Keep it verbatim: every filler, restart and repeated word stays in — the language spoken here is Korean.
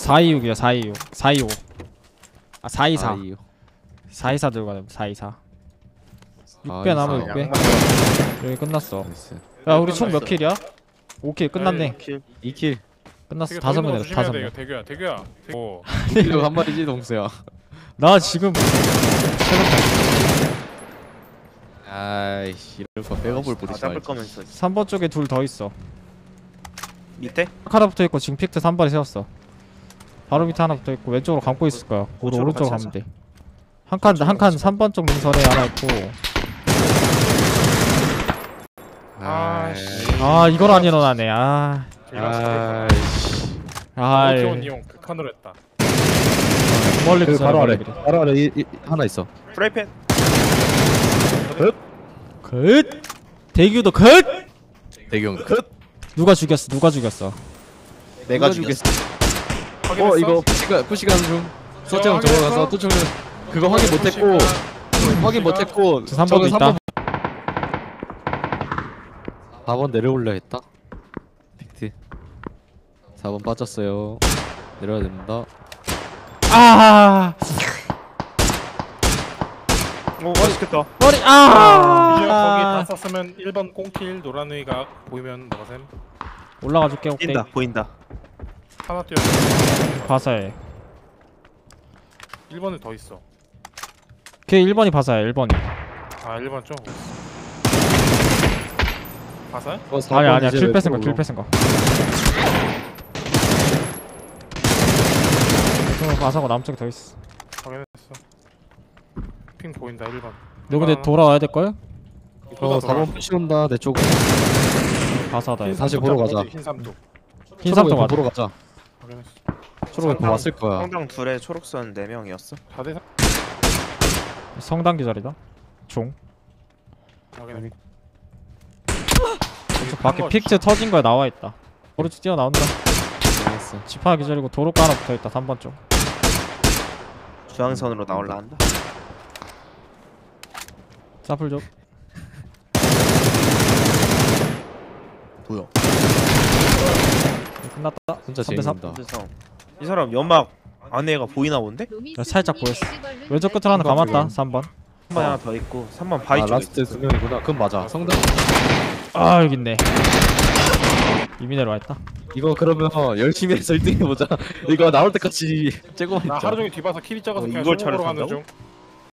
사이육이야 사이육 사이오 아 사이사 사이사 들고 가자 사이사 육 배 남아 육 배 여기 끝났어 야 우리 총 몇 킬이야? 오 킬 끝났네 이 킬 끝났어 다섯 명 내렸어 다섯 명 대규야 대규야 이거 한 마리지 동수야 나 지금 아이씨 이럴 거 백업을 뿌리지 말지 삼 번 쪽에 둘 더 있어 밑에? 카라 붙어있고 지금 픽트 삼 발이 세웠어 바로 밑에 하나 붙어있고 왼쪽으로 감고 있을 거야 우리 오른쪽으로 가면 돼 한 칸 한 칸 삼 번 쪽 능선에 하나 있고 아이씨 아 이걸 안 일어나네 아 아이씨 아이 기온 이용 극한으로 했다 멀리 그 바로 아래 바로 아래 이, 이, 하나 있어 프라이팬 긋! 긋! 대규도 긋! 대규 형 긋! 누가 죽였어? 누가 죽였어? 내가 누가 죽였어. 죽였어. 어 이거 푸시가 푸시가 좀 서장 저거 가서 또 저는 그거 확인 못 했고 확인 못 했고 삼 번도 있다. 사 번 내려올려 했다. 픽트. 사 번 빠졌어요. 내려야 됩니다. 아! 오 맛있겠다 머리 아아 거기 다 쐈으면 일 번 꽁킬 노란의가 보이면 너가셈 올라가줄게 오케이 보인다 보인다 하나 뛰어 바사해 일 번에 더 있어 걔 일 번이 바사야 일 번이 아 일 번 좀 바사야? 어, 아니 아니야 킬 뺏은 거 킬 뺏은 거 바사고 남쪽에 더 있어 확인했어 핑 보인다 일 번 너 근데 돌아와야 될걸? 어 사 번 푸시온다 내 쪽으로 가사다 얘 다시 보러 가자 흰삼톡 흰삼톡 보러 가자 초록에 더 왔을 거야 성당 둘에 초록선 네 명이었어? 사 대 삼 성당 기절이다 종 여기 밖에 픽트 터진 거에 나와있다 오른쪽 뛰어나온다 집 하나 기절이고 도로가 하나 붙어있다 삼 번 쪽 중앙선으로 나올라 한다 사플 좀 뭐야 끝났다 진짜 재밌다 이 사람 연막 안에가 보이나 본데? 살짝 보였어 왼쪽 끝을 하나 감았다 삼 번 삼 번 하나 더 있고 삼 번 바위 아, 쪽에 라스트 두 명이구나 그건 맞아 성당 아 여기 있네 이미 내려와있다 이거 그러면 열심히 해서 일 등 해보자 이거 나올 때까지 쬐고만 있자 나 하루종일 뒤봐서 킬이 작아서 어, 그냥 손으로 가는 중